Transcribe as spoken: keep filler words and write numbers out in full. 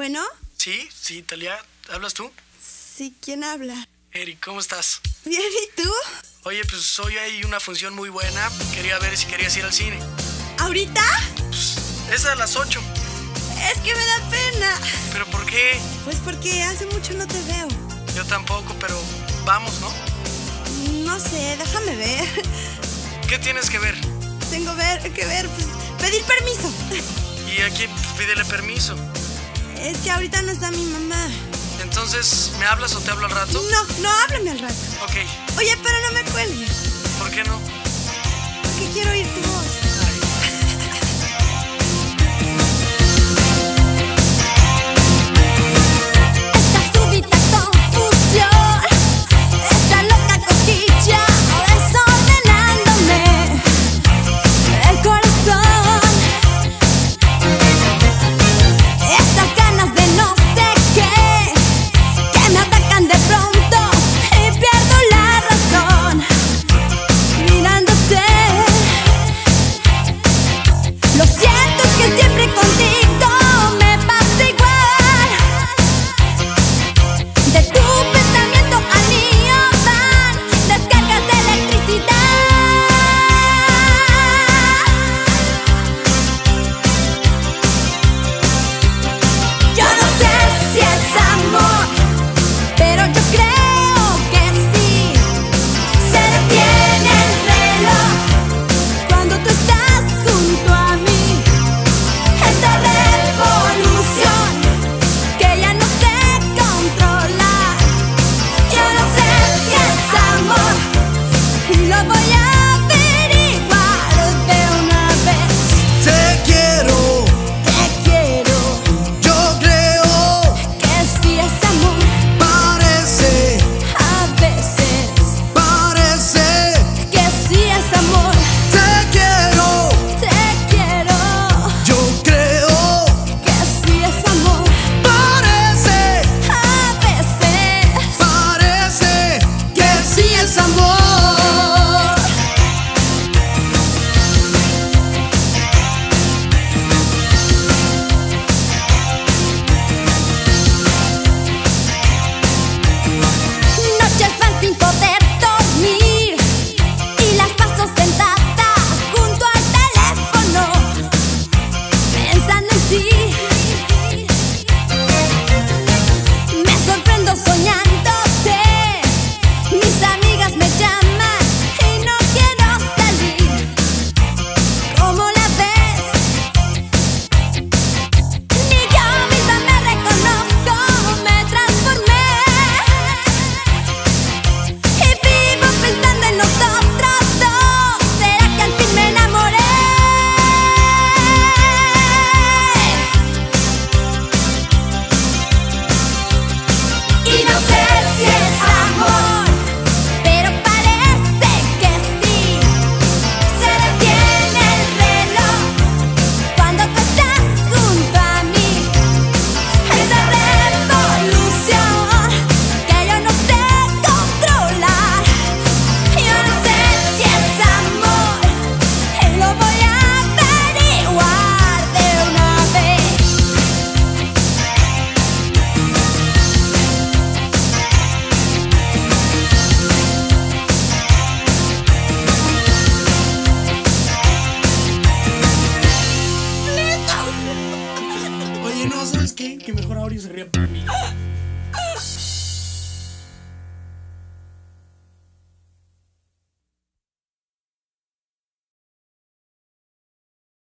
¿Bueno? Sí, sí, Thalía, ¿hablas tú? Sí, ¿quién habla? Eric, ¿cómo estás? Bien, ¿y tú? Oye, pues hoy hay una función muy buena. Quería ver si querías ir al cine. ¿Ahorita? Pues es a las ocho. Es que me da pena. ¿Pero por qué? Pues porque hace mucho no te veo. Yo tampoco, pero vamos, ¿no? No sé, déjame ver. ¿Qué tienes que ver? Tengo ver, que ver, pues pedir permiso. ¿Y a quién pídele permiso? Es que ahorita no está mi mamá. Entonces, ¿me hablas o te hablo al rato? No, no, háblame al rato. Ok. Oye, pero no me cuelgues. ¿Por qué no? Porque quiero oír tu voz. No, ¿sabes qué? Que mejor ahora yo se ría por mí.